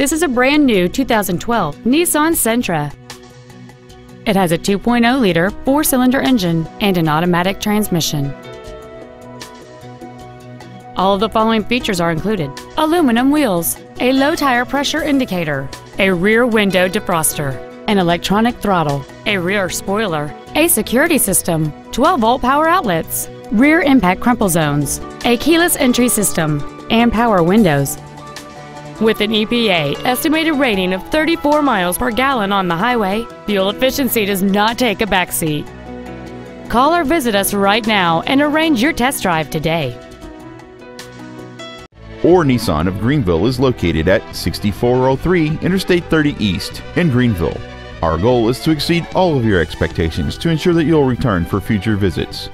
This is a brand new 2012 Nissan Sentra. It has a 2.0-liter four-cylinder engine and an automatic transmission. All of the following features are included: aluminum wheels, a low tire pressure indicator, a rear window defroster, an electronic throttle, a rear spoiler, a security system, 12-volt power outlets, rear impact crumple zones, a keyless entry system, and power windows. With an EPA estimated rating of 34 miles per gallon on the highway, fuel efficiency does not take a backseat. Call or visit us right now and arrange your test drive today. Orr Nissan of Greenville is located at 6403 Interstate 30 East in Greenville. Our goal is to exceed all of your expectations to ensure that you'll return for future visits.